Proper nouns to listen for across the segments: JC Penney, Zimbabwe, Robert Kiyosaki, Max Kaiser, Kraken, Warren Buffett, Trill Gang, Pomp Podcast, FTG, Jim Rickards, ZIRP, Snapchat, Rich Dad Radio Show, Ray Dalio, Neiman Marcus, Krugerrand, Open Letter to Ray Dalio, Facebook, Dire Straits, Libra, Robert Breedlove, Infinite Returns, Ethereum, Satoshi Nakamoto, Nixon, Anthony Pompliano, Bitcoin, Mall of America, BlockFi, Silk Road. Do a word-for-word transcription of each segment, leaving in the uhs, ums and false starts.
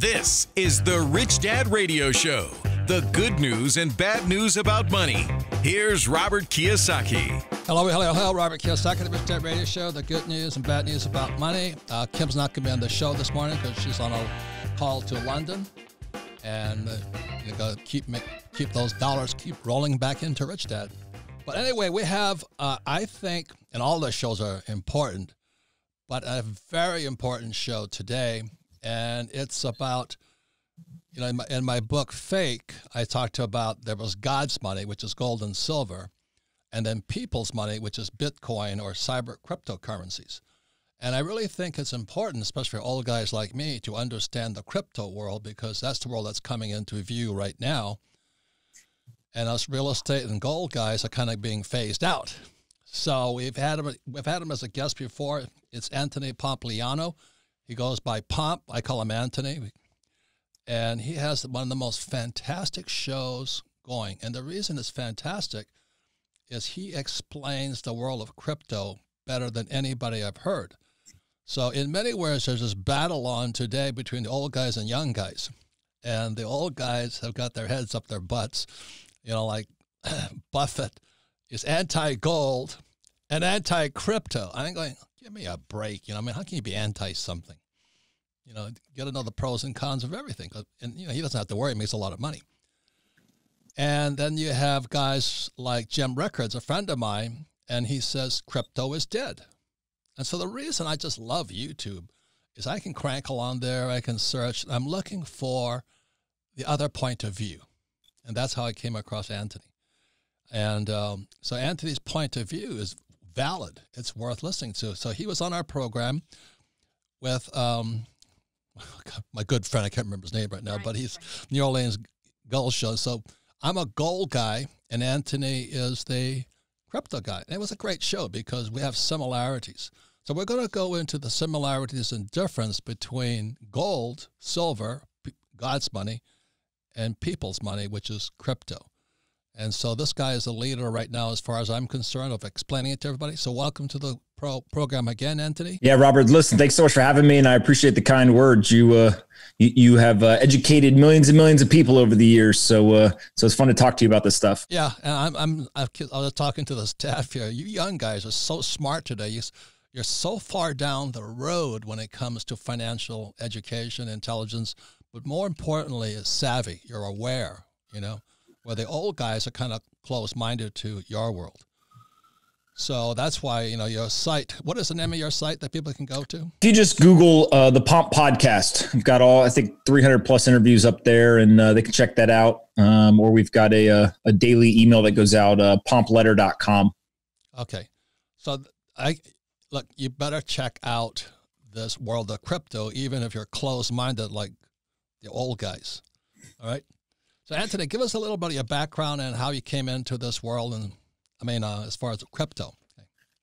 This is the Rich Dad Radio Show, the good news and bad news about money. Here's Robert Kiyosaki. Hello, hello, hello, Robert Kiyosaki, the Rich Dad Radio Show, the good news and bad news about money. Uh, Kim's not going to be on the show this morning because she's on a call to London. And uh, you got to keep, make, keep those dollars, keep rolling back into Rich Dad. But anyway, we have, uh, I think, and all the shows are important, but a very important show today. And it's about, you know, in my, in my book, Fake, I talked about there was God's money, which is gold and silver, and then people's money, which is Bitcoin or cyber cryptocurrencies. And I really think it's important, especially for old guys like me, to understand the crypto world, because that's the world that's coming into view right now. And us real estate and gold guys are kind of being phased out. So we've had him, we've had him as a guest before. It's Anthony Pompliano. He goes by Pomp. I call him Anthony. And he has one of the most fantastic shows going. And the reason it's fantastic is he explains the world of crypto better than anybody I've heard. So in many ways, there's this battle on today between the old guys and young guys. And the old guys have got their heads up their butts. You know, like Buffett is anti-gold and anti-crypto. I'm going, give me a break. You know, I mean, how can you be anti-something? You know, you got to know the pros and cons of everything. And, you know, he doesn't have to worry. He makes a lot of money. And then you have guys like Jim Rickards, a friend of mine, and he says crypto is dead. And so the reason I just love YouTube is I can crankle on there. I can search. I'm looking for the other point of view. And that's how I came across Anthony. And um, so Anthony's point of view is valid. It's worth listening to. So he was on our program with um, my good friend. I can't remember his name right now, but he's New Orleans Gold Show. So I'm a gold guy, and Anthony is the crypto guy. And it was a great show because we have similarities. So we're going to go into the similarities and difference between gold, silver, God's money, and people's money, which is crypto. And so this guy is the leader right now, as far as I'm concerned, of explaining it to everybody. So welcome to the pro program again, Anthony. Yeah, Robert, listen, thanks so much for having me. And I appreciate the kind words. You uh, you, you have uh, educated millions and millions of people over the years. So uh, so it's fun to talk to you about this stuff. Yeah, and I'm, I'm, I was talking to the staff here. You young guys are so smart today. You're so far down the road when it comes to financial education, intelligence, but more importantly is savvy. You're aware, you know. Well, the old guys are kind of close-minded to your world. So that's why, you know, your site, what is the name of your site that people can go to? If you just Google uh, the Pomp Podcast, we've got all, I think, three hundred plus interviews up there, and uh, they can check that out. Um, or we've got a, a, a daily email that goes out, uh, pomp letter dot com. Okay. So, I look, you better check out this world of crypto, even if you're close-minded like the old guys. All right? So, Anthony, give us a little bit of your background and how you came into this world, and I mean, uh, as far as crypto.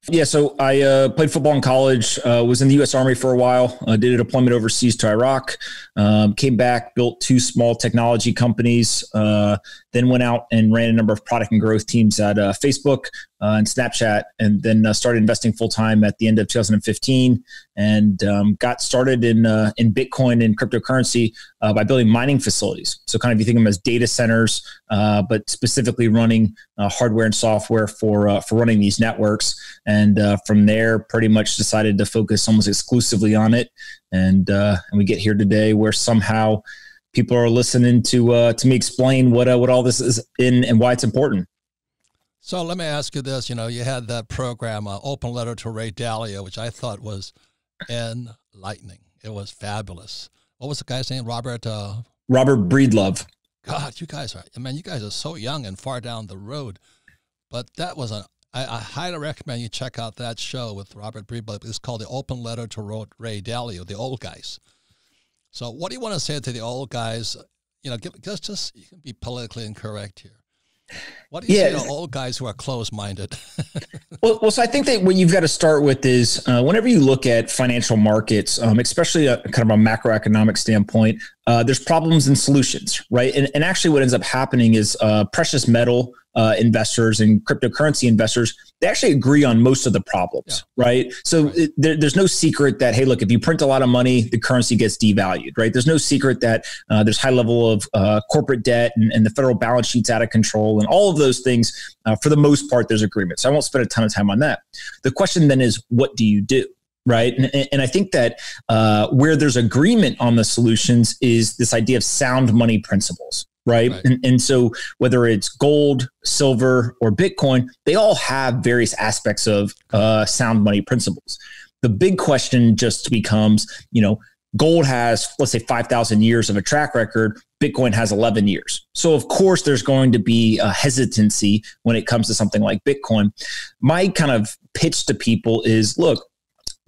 Yeah, so I uh, played football in college, uh, was in the U S Army for a while, uh, did a deployment overseas to Iraq, um, came back, built two small technology companies, uh, then went out and ran a number of product and growth teams at uh, Facebook uh, and Snapchat, and then uh, started investing full-time at the end of two thousand fifteen, and um, got started in uh, in Bitcoin and cryptocurrency uh, by building mining facilities. So kind of you think of them as data centers, uh, but specifically running uh, hardware and software for, uh, for running these networks. And And uh, from there, pretty much decided to focus almost exclusively on it. And uh, and we get here today where somehow people are listening to uh, to me explain what uh, what all this is in and why it's important. So let me ask you this. You know, you had that program, uh, Open Letter to Ray Dalio, which I thought was enlightening. It was fabulous. What was the guy's name? Robert? Uh... Robert Breedlove. God, you guys are, I mean, you guys are so young and far down the road. But that was an I, I highly recommend you check out that show with Robert Breedlove. It's called The Open Letter to Ray Dalio, the old guys. So what do you want to say to the old guys? You know, give, just, just you can be politically incorrect here. What do you yeah. say to old guys who are closed-minded? well, well, so I think that what you've got to start with is uh, whenever you look at financial markets, um, especially a, kind of a macroeconomic standpoint, uh, there's problems and solutions, right? And, and actually what ends up happening is uh, precious metal uh, investors and cryptocurrency investors, they actually agree on most of the problems, yeah. right? So right. It, there, there's no secret that, hey, look, if you print a lot of money, the currency gets devalued, right? There's no secret that uh, there's high level of uh, corporate debt and, and the federal balance sheet's out of control and all of those things. Uh, for the most part, there's agreement. So I won't spend a ton of time on that. The question then is, what do you do? Right. And, and I think that uh, where there's agreement on the solutions is this idea of sound money principles. Right. right. And, and so whether it's gold, silver, or Bitcoin, they all have various aspects of uh, sound money principles. The big question just becomes, you know, gold has, let's say, five thousand years of a track record. Bitcoin has eleven years. So, of course, there's going to be a hesitancy when it comes to something like Bitcoin. My kind of pitch to people is, look,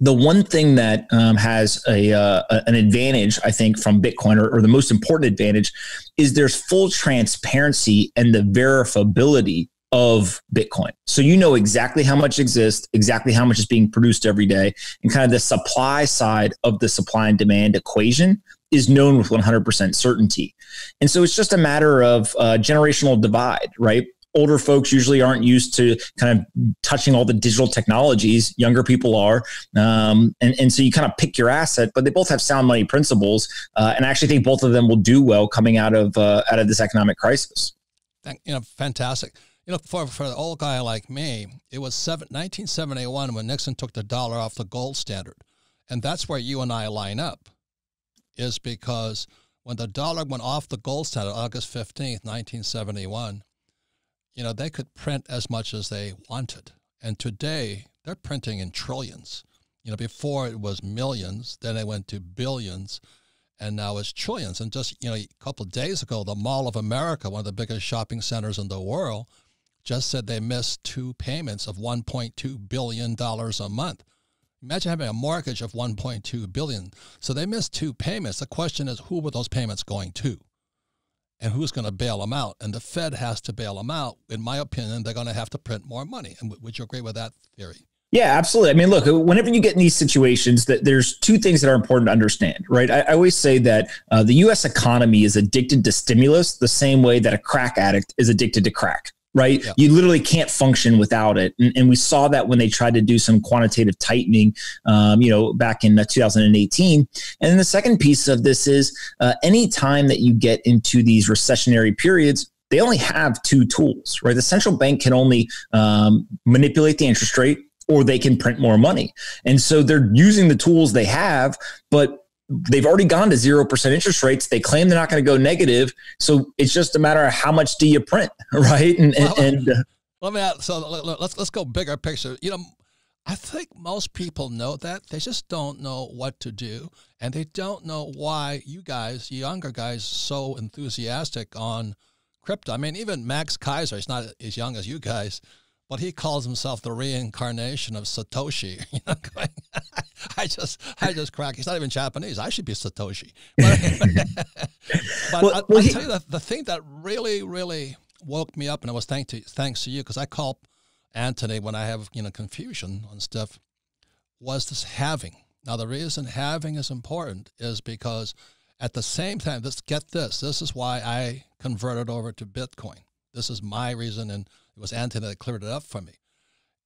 the one thing that um, has a uh, an advantage, I think, from Bitcoin, or, or the most important advantage, is there's full transparency and the verifiability of Bitcoin. So you know exactly how much exists, exactly how much is being produced every day, and kind of the supply side of the supply and demand equation is known with one hundred percent certainty. And so it's just a matter of uh, generational divide, right? Older folks usually aren't used to kind of touching all the digital technologies. Younger people are. Um, and, and so you kind of pick your asset, but they both have sound money principles. Uh, and I actually think both of them will do well coming out of, uh, out of this economic crisis. Thank, you know, fantastic. You know, for, for an old guy like me, it was nineteen seventy-one when Nixon took the dollar off the gold standard. And that's where you and I line up, is because when the dollar went off the gold standard, August fifteenth, nineteen seventy-one, you know, they could print as much as they wanted. And today, they're printing in trillions. You know, before it was millions, then it went to billions, and now it's trillions. And just, you know, a couple of days ago, the Mall of America, one of the biggest shopping centers in the world, just said they missed two payments of one point two billion dollars a month. Imagine having a mortgage of one point two billion dollars. So they missed two payments. The question is, who were those payments going to? And who's going to bail them out? And the Fed has to bail them out. In my opinion, they're going to have to print more money. And would you agree with that theory? Yeah, absolutely. I mean, look, whenever you get in these situations, that there's two things that are important to understand, right? I, I always say that uh, the U S economy is addicted to stimulus the same way that a crack addict is addicted to crack. Right. Yeah. You literally can't function without it. And, and we saw that when they tried to do some quantitative tightening, um, you know, back in two thousand eighteen. And then the second piece of this is uh, any time that you get into these recessionary periods, they only have two tools, right? The central bank can only um, manipulate the interest rate, or they can print more money. And so they're using the tools they have, but they've already gone to zero percent interest rates. They claim they're not going to go negative. So it's just a matter of how much do you print, right? And, well, and uh, let me add, so let's, let's go bigger picture. You know, I think most people know that. They just don't know what to do. And they don't know why you guys, younger guys, so enthusiastic on crypto. I mean, even Max Kaiser, he's not as young as you guys, but he calls himself the reincarnation of Satoshi. You know, going, I just, I just crack. He's not even Japanese. I should be Satoshi. But, but well, I, well, I'll he, tell you the, the thing that really, really woke me up, and it was thanks to thanks to you, because I call Anthony when I have you know confusion on stuff, was this halving. Now the reason halving is important is because at the same time, let's get this. This is why I converted over to Bitcoin. This is my reason, and it was Anthony that cleared it up for me,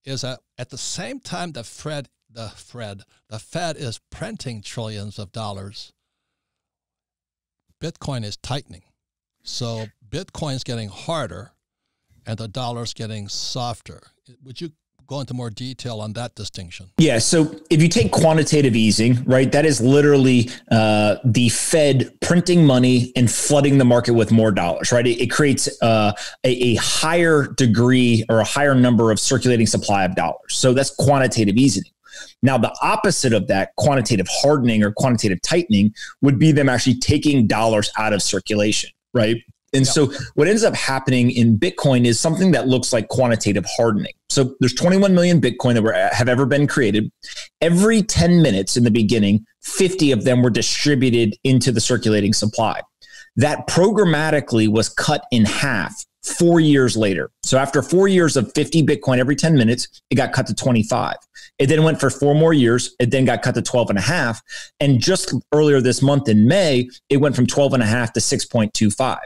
is that at the same time the Fed, the Fed, the Fed is printing trillions of dollars, Bitcoin is tightening. So Bitcoin's getting harder and the dollar's getting softer. Would you go into more detail on that distinction? Yeah. So if you take quantitative easing, right, that is literally uh, the Fed printing money and flooding the market with more dollars, right? It, it creates uh, a, a higher degree or a higher number of circulating supply of dollars. So that's quantitative easing. Now, the opposite of that, quantitative hardening or quantitative tightening, would be them actually taking dollars out of circulation, right? And yep. So what ends up happening in Bitcoin is something that looks like quantitative hardening. So there's twenty-one million Bitcoin that were, have ever been created. Every ten minutes in the beginning, fifty of them were distributed into the circulating supply. That programmatically was cut in half four years later. So after four years of fifty Bitcoin every ten minutes, it got cut to twenty-five. It then went for four more years. It then got cut to twelve and a half. And just earlier this month in May, it went from twelve and a half to six point two five.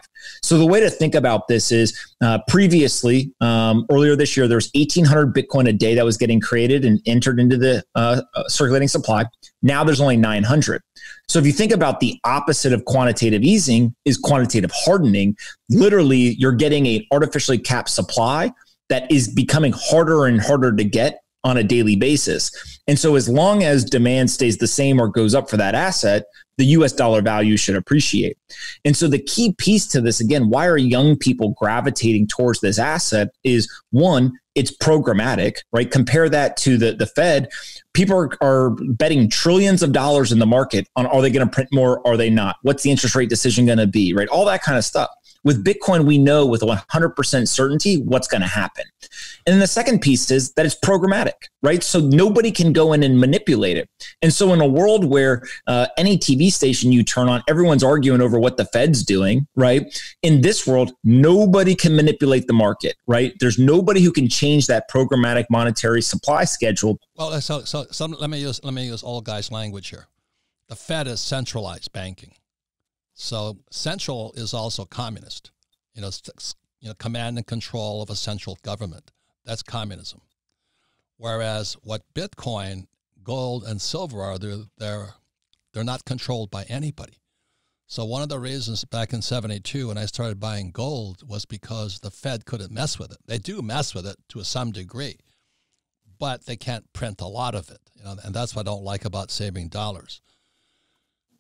So the way to think about this is uh, previously, um, earlier this year, there was eighteen hundred Bitcoin a day that was getting created and entered into the uh, circulating supply. Now there's only nine hundred. So if you think about the opposite of quantitative easing is quantitative hardening, literally you're getting an artificially capped supply that is becoming harder and harder to get on a daily basis. And so as long as demand stays the same or goes up for that asset, the U S dollar value should appreciate. And so the key piece to this, again, why are young people gravitating towards this asset is, one, it's programmatic, right? Compare that to the, the Fed. People are, are betting trillions of dollars in the market on, are they going to print more? Are they not? What's the interest rate decision going to be, right? All that kind of stuff. With Bitcoin, we know with one hundred percent certainty what's going to happen. And then the second piece is that it's programmatic, right? So nobody can go in and manipulate it. And so in a world where uh, any T V station you turn on, everyone's arguing over what the Fed's doing, right? In this world, nobody can manipulate the market, right? There's nobody who can change that programmatic monetary supply schedule. Well, so, so some, let me use, let me use old guy's language here. The Fed is centralized banking. So central is also communist, you know, you know, command and control of a central government. That's communism. Whereas what Bitcoin, gold, and silver are, they're, they're, they're not controlled by anybody. So one of the reasons back in seventy-two when I started buying gold was because the Fed couldn't mess with it. They do mess with it to some degree, but they can't print a lot of it. You know, and that's what I don't like about saving dollars.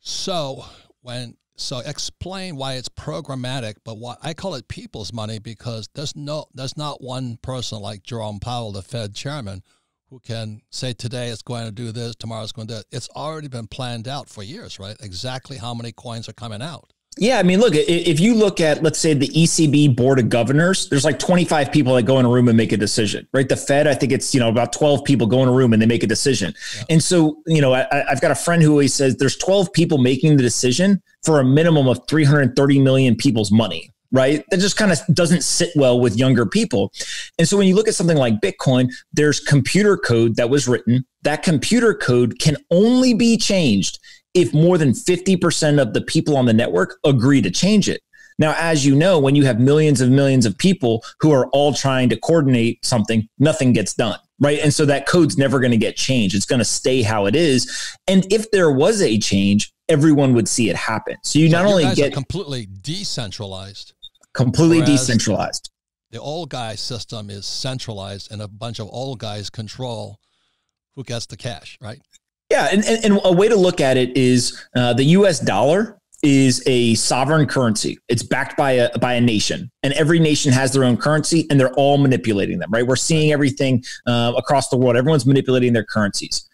So when... So explain why it's programmatic, but why I call it people's money, because there's no, there's not one person like Jerome Powell, the Fed chairman, who can say today it's going to do this, tomorrow it's going to do that. It's already been planned out for years, right? Exactly how many coins are coming out. Yeah, I mean, look, if you look at, let's say, the E C B Board of Governors, there's like twenty-five people that go in a room and make a decision, right? The Fed, I think it's, you know, about twelve people go in a room and they make a decision. Yeah. And so, you know, I, I've got a friend who always says there's twelve people making the decision for a minimum of three hundred thirty million people's money, right? That just kind of doesn't sit well with younger people. And so when you look at something like Bitcoin, there's computer code that was written. That computer code can only be changed if more than fifty percent of the people on the network agree to change it. Now, as you know, when you have millions and millions of people who are all trying to coordinate something, nothing gets done, right? And so that code's never going to get changed. It's going to stay how it is. And if there was a change, everyone would see it happen. So you so not only get completely decentralized, completely decentralized. The old guy system is centralized and a bunch of old guys control who gets the cash, right? Yeah, and, and, and a way to look at it is uh, the U S dollar is a sovereign currency. It's backed by a by a nation, and every nation has their own currency, and they're all manipulating them, right? We're seeing everything uh, across the world. Everyone's manipulating their currencies.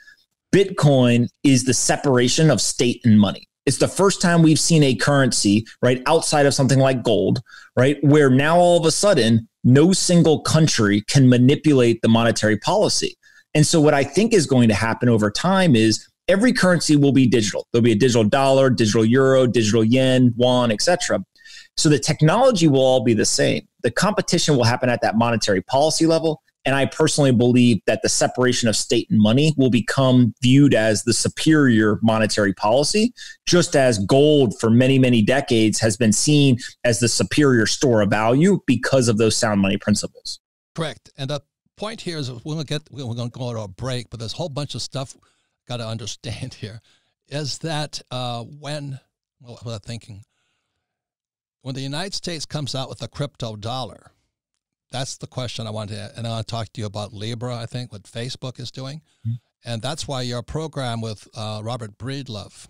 Bitcoin is the separation of state and money. It's the first time we've seen a currency, right, outside of something like gold, right, where now all of a sudden no single country can manipulate the monetary policy. And so what I think is going to happen over time is every currency will be digital. There'll be a digital dollar, digital euro, digital yen, yuan, et cetera. So the technology will all be the same. The competition will happen at that monetary policy level. And I personally believe that the separation of state and money will become viewed as the superior monetary policy, just as gold for many, many decades has been seen as the superior store of value because of those sound money principles. Correct. And up. Point here is we're gonna get we're gonna go to a break, but there's a whole bunch of stuff got to understand here. Is that uh, when what was I thinking? When the United States comes out with a crypto dollar, that's the question I wanted to, and I want to talk to you about Libra. I think what Facebook is doing, mm-hmm. and that's why your program with uh, Robert Breedlove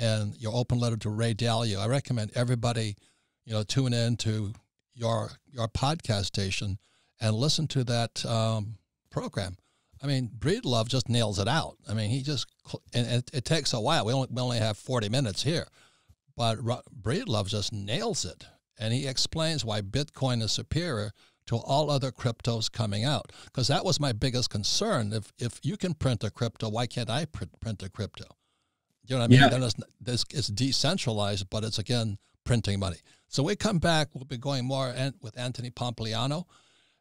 and your Open Letter to Ray Dalio. I recommend everybody, you know, tune in to your your podcast station and listen to that um, program. I mean, Breedlove just nails it out. I mean, he just, and it, it takes a while. We only, we only have forty minutes here, but Breedlove just nails it. And he explains why Bitcoin is superior to all other cryptos coming out. Because that was my biggest concern. If, if you can print a crypto, why can't I print, print a crypto? You know what I mean? Yeah. Then it's, it's decentralized, but it's, again, printing money. So we come back, we'll be going more with Anthony Pompliano.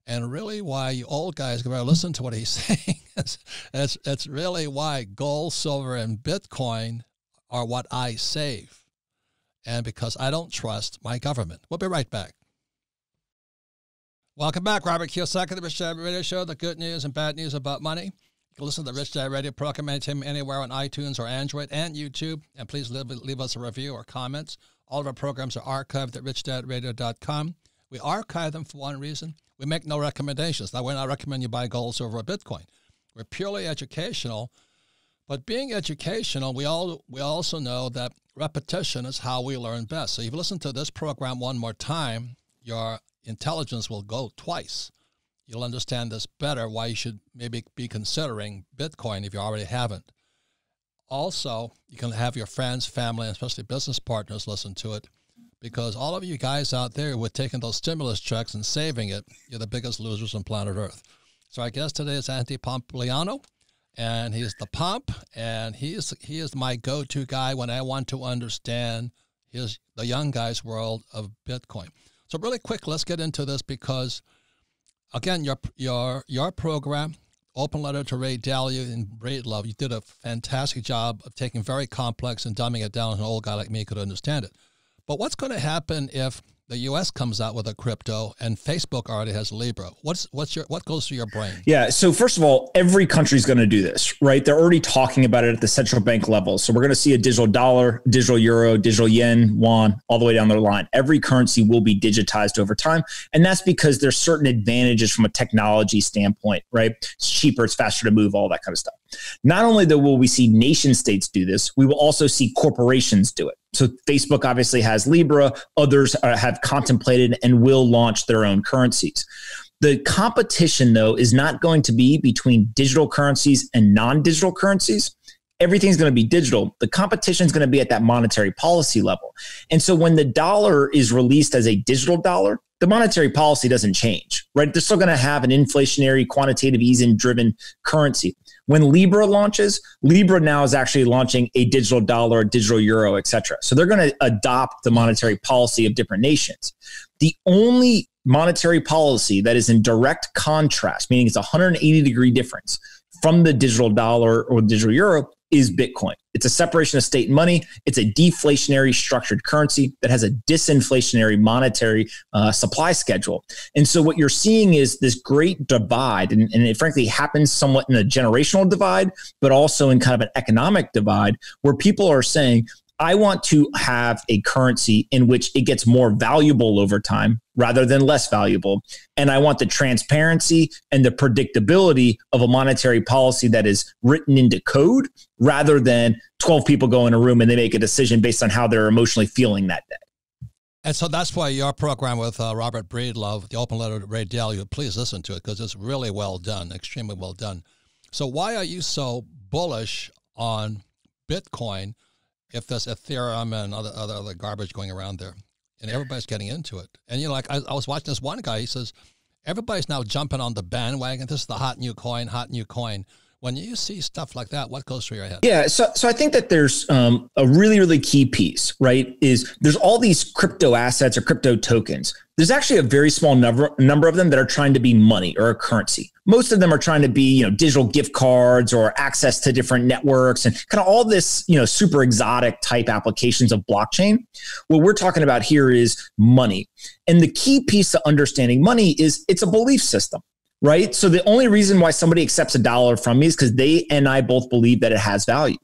And really why you old guys got to listen to what he's saying. That's, that's, that's really why gold, silver, and Bitcoin are what I save. And because I don't trust my government. We'll be right back. Welcome back. Robert Kiyosaki, the Rich Dad Radio Show, the good news and bad news about money. You can listen to the Rich Dad Radio program anytime, anywhere on iTunes or Android and YouTube. And please leave, leave us a review or comments. All of our programs are archived at rich dad radio dot com. We archive them for one reason. We make no recommendations. Now, we're not recommending you buy gold, silver, or Bitcoin. We're purely educational. But being educational, we all we also know that repetition is how we learn best. So if you listen to this program one more time, your intelligence will go twice. You'll understand this better, why you should maybe be considering Bitcoin if you already haven't. Also, you can have your friends, family, and especially business partners listen to it. Because all of you guys out there with taking those stimulus checks and saving it, you're the biggest losers on planet Earth. So our guest today is Anthony Pompliano, and he's the Pomp, and he is, he is my go-to guy when I want to understand his the young guy's world of Bitcoin. So really quick, let's get into this because, again, your your your program, Open Letter to Ray Dalio and Breedlove, you did a fantastic job of taking very complex and dumbing it down so an old guy like me could understand it. But what's going to happen if the U S comes out with a crypto and Facebook already has Libra? What's what's your what goes through your brain? Yeah. So first of all, every country's going to do this, right? They're already talking about it at the central bank level. So we're going to see a digital dollar, digital euro, digital yen, yuan, all the way down the line. Every currency will be digitized over time, and that's because there's certain advantages from a technology standpoint, right? It's cheaper, it's faster to move, all that kind of stuff. Not only though will we see nation states do this, we will also see corporations do it. So Facebook obviously has Libra. Others uh, have contemplated and will launch their own currencies. The competition, though, is not going to be between digital currencies and non-digital currencies. Everything's going to be digital. The competition is going to be at that monetary policy level. And so when the dollar is released as a digital dollar, the monetary policy doesn't change, right? They're still going to have an inflationary, quantitative easing-driven currency. When Libra launches, Libra now is actually launching a digital dollar, a digital euro, et cetera. So they're going to adopt the monetary policy of different nations. The only monetary policy that is in direct contrast, meaning it's a one hundred eighty degree difference from the digital dollar or digital euro, is Bitcoin. It's a separation of state and money. It's a deflationary structured currency that has a disinflationary monetary uh, supply schedule. And so what you're seeing is this great divide, and, and it frankly happens somewhat in a generational divide, but also in kind of an economic divide where people are saying, I want to have a currency in which it gets more valuable over time rather than less valuable. And I want the transparency and the predictability of a monetary policy that is written into code rather than twelve people go in a room and they make a decision based on how they're emotionally feeling that day. And so that's why your program with uh, Robert Breedlove, the Open Letter to Ray Dalio, please listen to it because it's really well done, extremely well done. So why are you so bullish on Bitcoin if there's Ethereum and other, other other garbage going around there? And everybody's getting into it. And, you know, like I, I was watching this one guy, he says, everybody's now jumping on the bandwagon. This is the hot new coin, hot new coin. When you see stuff like that, what goes through your head? Yeah, so so I think that there's um, a really, really key piece, right, is there's all these crypto assets or crypto tokens. There's actually a very small number, number of them that are trying to be money or a currency. Most of them are trying to be, you know, digital gift cards or access to different networks and kind of all this, you know, super exotic type applications of blockchain. What we're talking about here is money. And the key piece to understanding money is it's a belief system. Right? So the only reason why somebody accepts a dollar from me is because they and I both believe that it has value.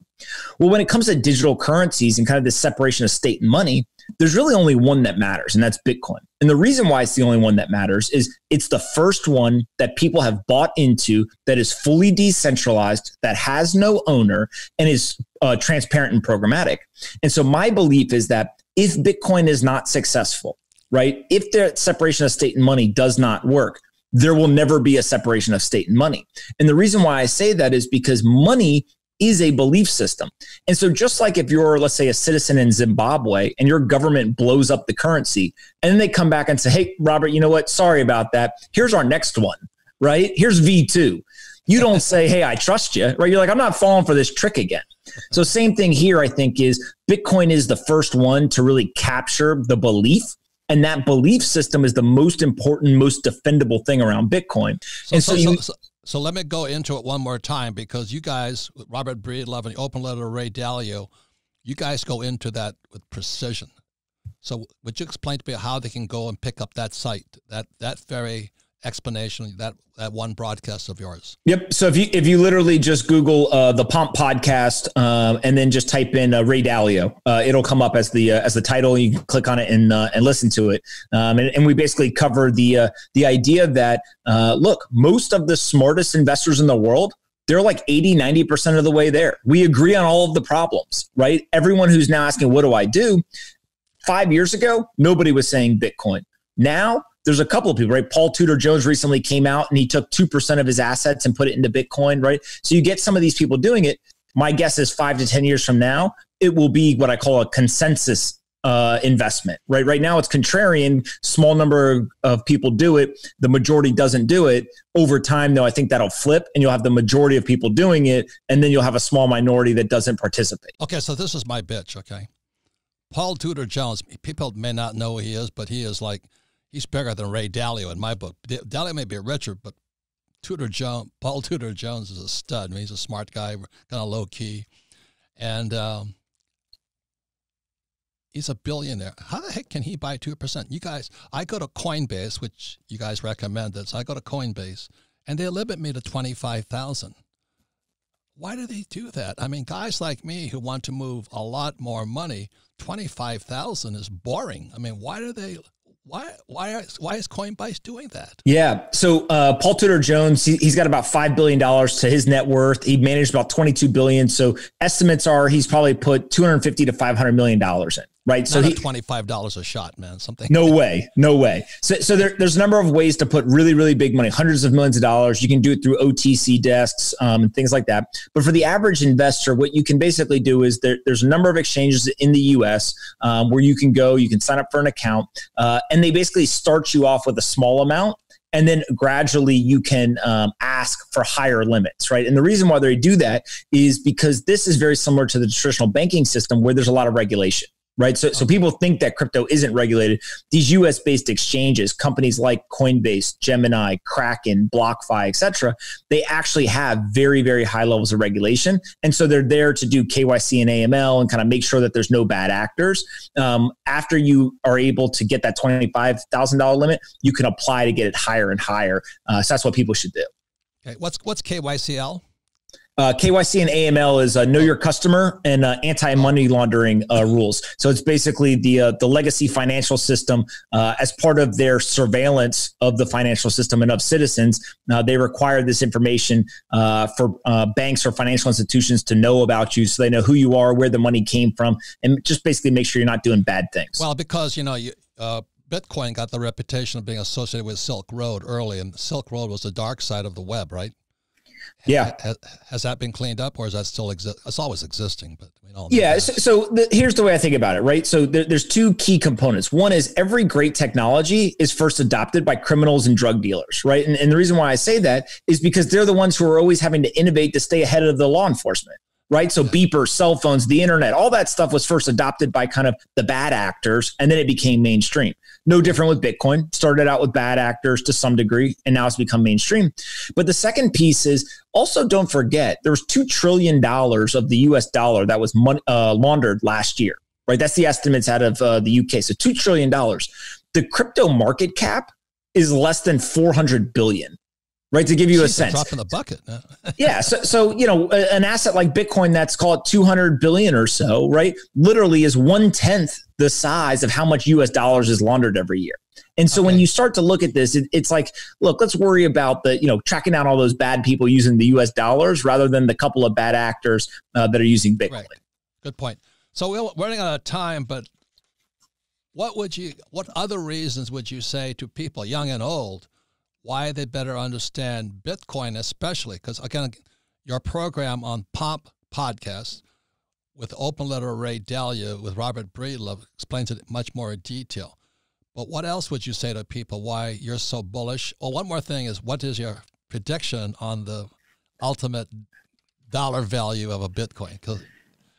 Well, when it comes to digital currencies and kind of the separation of state and money, there's really only one that matters, and that's Bitcoin. And the reason why it's the only one that matters is it's the first one that people have bought into that is fully decentralized, that has no owner, and is uh, transparent and programmatic. And so my belief is that if Bitcoin is not successful, right, if the separation of state and money does not work, there will never be a separation of state and money. And the reason why I say that is because money is a belief system. And so just like if you're, let's say, a citizen in Zimbabwe and your government blows up the currency and then they come back and say, hey, Robert, you know what? Sorry about that. Here's our next one, right? Here's V two. You don't say, hey, I trust you, right? You're like, I'm not falling for this trick again. So same thing here, I think, is Bitcoin is the first one to really capture the belief And that belief system is the most important, most defendable thing around Bitcoin. So, and so, so, you, so, so let me go into it one more time, because you guys, Robert Breedlove and the Open Letter to Ray Dalio, you guys go into that with precision. So would you explain to me how they can go and pick up that site, that that very explanation, that that one broadcast of yours? Yep. So if you if you literally just Google uh, the Pomp Podcast uh, and then just type in uh, Ray Dalio, uh, it'll come up as the uh, as the title. You can click on it and uh, and listen to it. Um, and, and we basically cover the uh, the idea that uh, look, most of the smartest investors in the world, they're like eighty, ninety percent of the way there. We agree on all of the problems, right? Everyone who's now asking, what do I do? Five years ago, nobody was saying Bitcoin. Now, there's a couple of people, right? Paul Tudor Jones recently came out and he took two percent of his assets and put it into Bitcoin, right? So you get some of these people doing it. My guess is five to ten years from now, it will be what I call a consensus uh, investment, right? Right now, it's contrarian. Small number of people do it. The majority doesn't do it. Over time, though, I think that'll flip and you'll have the majority of people doing it. And then you'll have a small minority that doesn't participate. Okay, so this is my bitch, okay? Paul Tudor Jones, people may not know who he is, but he is like, he's bigger than Ray Dalio in my book. Dalio may be richer, but Tudor Jones, Paul Tudor Jones is a stud. I mean, he's a smart guy, kind of low key. And um, he's a billionaire. How the heck can he buy two percent? You guys, I go to Coinbase, which you guys recommend this. I go to Coinbase and they limit me to twenty-five thousand. Why do they do that? I mean, guys like me who want to move a lot more money, twenty-five thousand is boring. I mean, why do they, why, why, why is Coinbase doing that? Yeah. So, uh, Paul Tudor Jones, he, he's got about five billion dollars to his net worth. He managed about twenty-two billion dollars. So estimates are he's probably put two hundred fifty to five hundred million dollars in. Right. So he, twenty-five dollars a shot, man, something. No way. No way. So, so there, there's a number of ways to put really, really big money, hundreds of millions of dollars. You can do it through O T C desks um, and things like that. But for the average investor, what you can basically do is there, there's a number of exchanges in the U S um, where you can go, you can sign up for an account uh, and they basically start you off with a small amount. And then gradually you can um, ask for higher limits, right? And the reason why they do that is because this is very similar to the traditional banking system where there's a lot of regulation. Right. So, so people think that crypto isn't regulated. These U S based exchanges, companies like Coinbase, Gemini, Kraken, BlockFi, et cetera, they actually have very, very high levels of regulation. And so they're there to do K Y C and A M L and kind of make sure that there's no bad actors. Um, after you are able to get that twenty-five thousand dollars limit, you can apply to get it higher and higher. Uh, so that's what people should do. Okay. What's, what's K Y C L? Uh, K Y C and A M L is uh, know your customer and uh, anti-money laundering uh, rules. So it's basically the uh, the legacy financial system uh, as part of their surveillance of the financial system and of citizens. Uh, they require this information uh, for uh, banks or financial institutions to know about you, so they know who you are, where the money came from, and just basically make sure you're not doing bad things. Well, because you know you, uh, Bitcoin got the reputation of being associated with Silk Road early, and Silk Road was the dark side of the web, right? Yeah. Has, has that been cleaned up or is that still exist? It's always existing, but we don't know. Yeah. So, so the, here's the way I think about it, right? So there, there's two key components. One is every great technology is first adopted by criminals and drug dealers, right? And, and the reason why I say that is because they're the ones who are always having to innovate to stay ahead of the law enforcement. Right. So beepers, cell phones, the internet, all that stuff was first adopted by kind of the bad actors. And then it became mainstream. No different with Bitcoin. Started out with bad actors to some degree, and now it's become mainstream. But the second piece is also don't forget there was two trillion dollars of the U S dollar that was money, uh, laundered last year. Right. That's the estimates out of uh, the U K. So two trillion dollars. The crypto market cap is less than four hundred billion dollars. Right, to give you Jeez, a sense. Drop in the bucket. No. Yeah, so, so you know, an asset like Bitcoin that's called two hundred billion or so, right, literally is one tenth the size of how much U S dollars is laundered every year. And so okay. when you start to look at this, it, it's like, look, let's worry about the you know tracking down all those bad people using the U S dollars rather than the couple of bad actors uh, that are using Bitcoin. Right. Good point. So we're running out of time, but what would you? What other reasons would you say to people, young and old? Why they better understand Bitcoin, especially because again, your program on Pomp Podcast with Open Letter to Ray Dalio with Robert Breedlove explains it much more in detail. But what else would you say to people? Why you're so bullish? Oh, one more thing is, what is your prediction on the ultimate dollar value of a Bitcoin? Because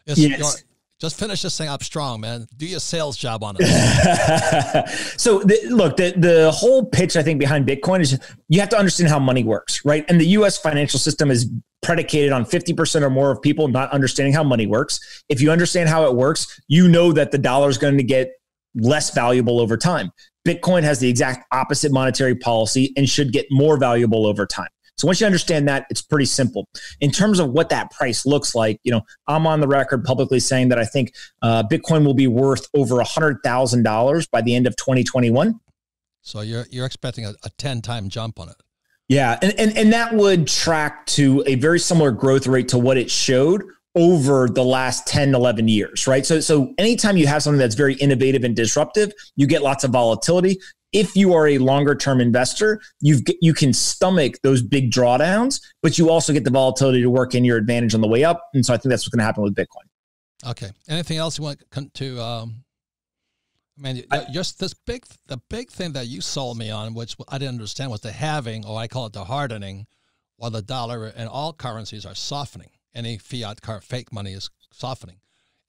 it's yes. your Just finish this thing up strong, man. Do your sales job on it. So the, look, the, the whole pitch, I think, behind Bitcoin is you have to understand how money works, right? And the U S financial system is predicated on fifty percent or more of people not understanding how money works. If you understand how it works, you know that the dollar is going to get less valuable over time. Bitcoin has the exact opposite monetary policy and should get more valuable over time. So once you understand that, it's pretty simple. In terms of what that price looks like, you know, I'm on the record publicly saying that I think uh, Bitcoin will be worth over one hundred thousand dollars by the end of twenty twenty-one. So you're you're expecting a, a ten-time jump on it. Yeah, and, and and that would track to a very similar growth rate to what it showed over the last ten, eleven years, right? So so anytime you have something that's very innovative and disruptive, you get lots of volatility. If you are a longer-term investor, you've, you can stomach those big drawdowns, but you also get the volatility to work in your advantage on the way up. And so I think that's what's going to happen with Bitcoin. Okay. Anything else you want to, um, I mean, I, just this big, the big thing that you sold me on, which I didn't understand, was the halving, or I call it the hardening, while the dollar and all currencies are softening. Any fiat car, fake money is softening.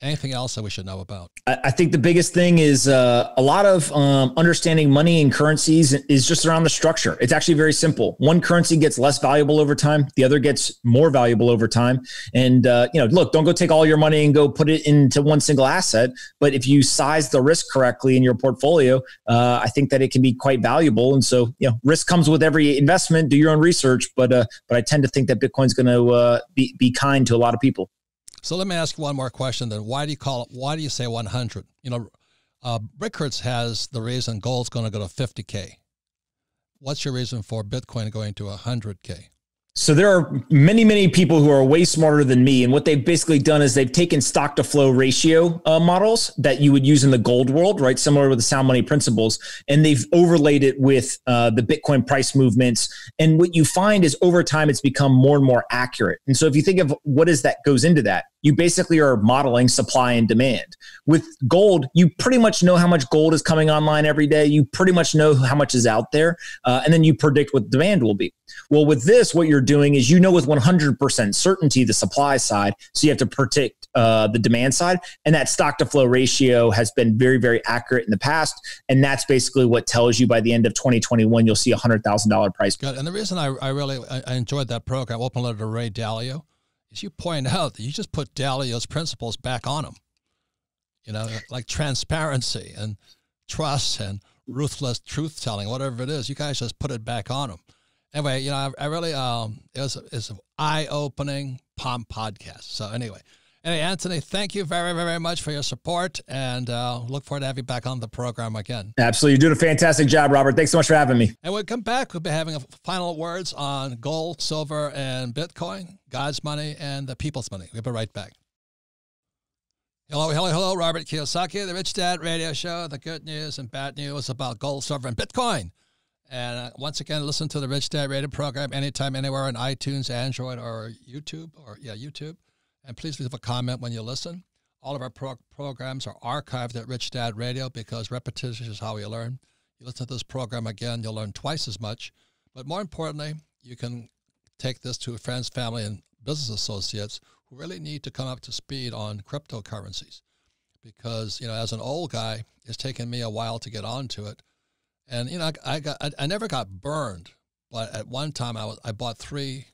Anything else that we should know about? I think the biggest thing is uh, a lot of um, understanding money and currencies is just around the structure. It's actually very simple. One currency gets less valuable over time. The other gets more valuable over time. And, uh, you know, look, don't go take all your money and go put it into one single asset. But if you size the risk correctly in your portfolio, uh, I think that it can be quite valuable. And so, you know, risk comes with every investment. Do your own research. But uh, but I tend to think that Bitcoin's going to uh, be, be kind to a lot of people. So let me ask you one more question then. Why do you call it, why do you say one hundred? You know, uh, Rickards has the reason gold's going to go to fifty K. What's your reason for Bitcoin going to one hundred K? So there are many, many people who are way smarter than me. And what they've basically done is they've taken stock to flow ratio uh, models that you would use in the gold world, right? Similar with the sound money principles. And they've overlaid it with uh, the Bitcoin price movements. And what you find is over time, it's become more and more accurate. And so if you think of what is that goes into that, you basically are modeling supply and demand. With gold, you pretty much know how much gold is coming online every day. You pretty much know how much is out there. Uh, and then you predict what demand will be. Well, with this, what you're doing is you know with one hundred percent certainty the supply side. So you have to predict uh, the demand side. And that stock to flow ratio has been very, very accurate in the past. And that's basically what tells you by the end of twenty twenty-one, you'll see a one hundred thousand dollar price. Good. And the reason I, I really I enjoyed that program, Open Letter to Ray Dalio, as you point out, that you just put Dalio's principles back on them, you know, like transparency and trust and ruthless truth-telling, whatever it is, you guys just put it back on them. Anyway, you know, I, I really, um, it was, it was an eye-opening Pomp podcast. So anyway, anyway, Anthony, thank you very, very much for your support, and uh, look forward to having you back on the program again. Absolutely. You're doing a fantastic job, Robert. Thanks so much for having me. And when we come back, we'll be having final words on gold, silver, and Bitcoin, God's money, and the people's money. We'll be right back. Hello, hello, hello, Robert Kiyosaki, the Rich Dad Radio Show, the good news and bad news about gold, silver, and Bitcoin. And once again, listen to the Rich Dad Radio program anytime, anywhere on iTunes, Android, or YouTube, or yeah, YouTube. And please leave a comment when you listen. All of our pro programs are archived at Rich Dad Radio because repetition is how we learn. You listen to this program again, you'll learn twice as much. But more importantly, you can take this to friends, family, and business associates who really need to come up to speed on cryptocurrencies. Because, you know, as an old guy, it's taken me a while to get onto it. And you know, I, I got I, I never got burned, but at one time I was I bought three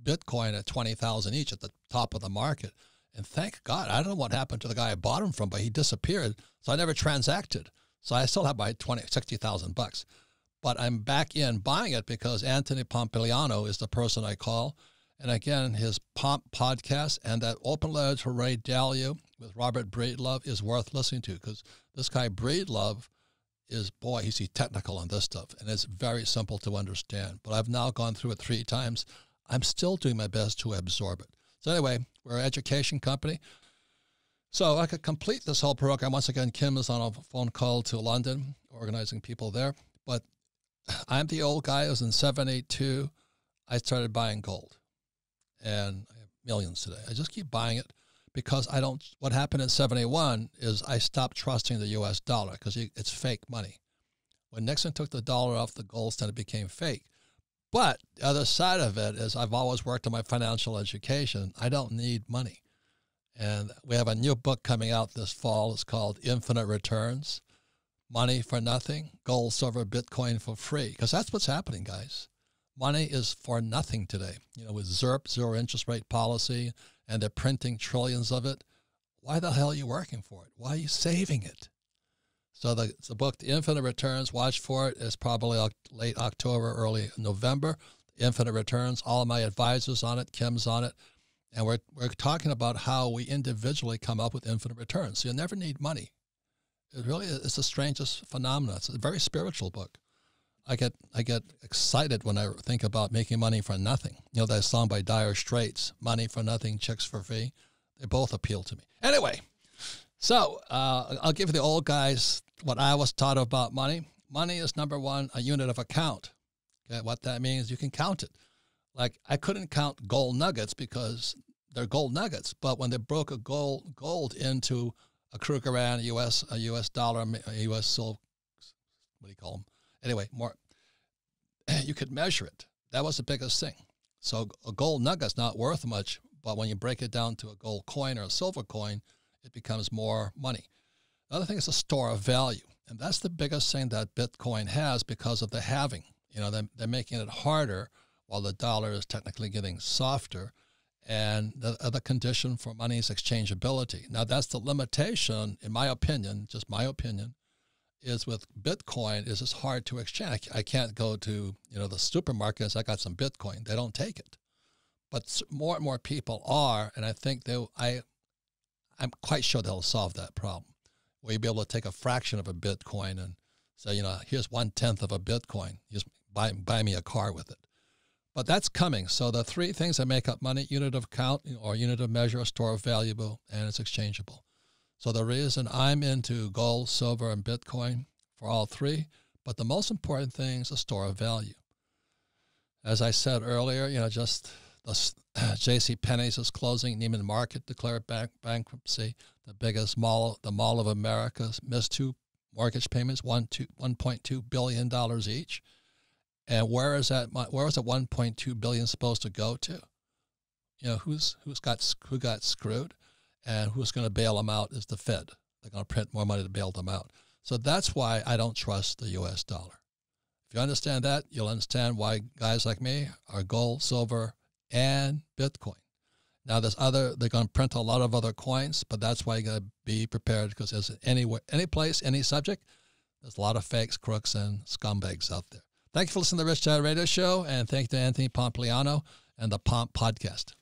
Bitcoin at twenty thousand each at the top of the market, and thank God I don't know what happened to the guy I bought them from, but he disappeared, so I never transacted. So I still have my twenty sixty thousand bucks, but I'm back in buying it because Anthony Pompliano is the person I call, and again his Pomp podcast and that Open Letter to Ray Dalio with Robert Breedlove is worth listening to because this guy Breedlove. Is, boy, he's technical on this stuff, and it's very simple to understand. But I've now gone through it three times. I'm still doing my best to absorb it. So anyway, we're an education company. So I could complete this whole program. Once again, Kim is on a phone call to London, organizing people there. But I'm the old guy. I was in seventy-two. I started buying gold, and I have millions today. I just keep buying it. Because I don't, what happened in seventy-one is I stopped trusting the U S dollar because it's fake money. When Nixon took the dollar off the gold standard, it became fake. But the other side of it is I've always worked on my financial education. I don't need money. And we have a new book coming out this fall. It's called Infinite Returns, Money for Nothing, Gold, Silver, Bitcoin for Free. Because that's what's happening, guys. Money is for nothing today. You know, with ZIRP, zero interest rate policy, and they're printing trillions of it. Why the hell are you working for it? Why are you saving it? So the, the book, The Infinite Returns, watch for it. It's probably late October, early November. Infinite Returns, all of my advisors on it, Kim's on it. And we're, we're talking about how we individually come up with infinite returns. So you never need money. It really is it's the strangest phenomenon. It's a very spiritual book. I get, I get excited when I think about making money for nothing. You know, that song by Dire Straits, Money for Nothing, Chicks for Free. They both appeal to me. Anyway, so uh, I'll give the old guys what I was taught about money. Money is, number one, a unit of account. Okay, what that means, you can count it. Like, I couldn't count gold nuggets because they're gold nuggets. But when they broke a gold gold into a Krugerrand, a U S, a U S dollar, a U S silk, what do you call them? Anyway, more, you could measure it. That was the biggest thing. So a gold nugget's not worth much, but when you break it down to a gold coin or a silver coin, it becomes more money. The other thing is a store of value. And that's the biggest thing that Bitcoin has because of the halving. You know, they're, they're making it harder while the dollar is technically getting softer, and the other condition for money is exchangeability. Now, that's the limitation, in my opinion, just my opinion, is with Bitcoin is it's hard to exchange. I can't go to, you know, the supermarket and say, I got some Bitcoin. They don't take it. But more and more people are, and I think they, I, I'm quite sure they'll solve that problem, where you'll be able to take a fraction of a Bitcoin and say, you know, here's one-tenth of a Bitcoin. Just buy, buy me a car with it. But that's coming. So the three things that make up money, unit of count or unit of measure, store of valuable, and it's exchangeable. So the reason I'm into gold, silver, and Bitcoin for all three, but the most important thing is a store of value. As I said earlier, you know, just the uh, J C Penney's is closing, Neiman Marcus declared bank bankruptcy, the biggest mall, the Mall of America, missed two mortgage payments, one two one point two billion dollars each. And where is that? Where is the one point two billion dollars supposed to go to? You know, who's who's got who got screwed, and who's going to bail them out is the Fed. They're going to print more money to bail them out. So that's why I don't trust the U S dollar. If you understand that, you'll understand why guys like me are gold, silver, and Bitcoin. Now, there's other. They're going to print a lot of other coins, but that's why you got to be prepared, because there's anywhere, any place, any subject. There's a lot of fakes, crooks, and scumbags out there. Thank you for listening to the Rich Dad Radio Show, and thank you to Anthony Pompliano and the Pomp Podcast.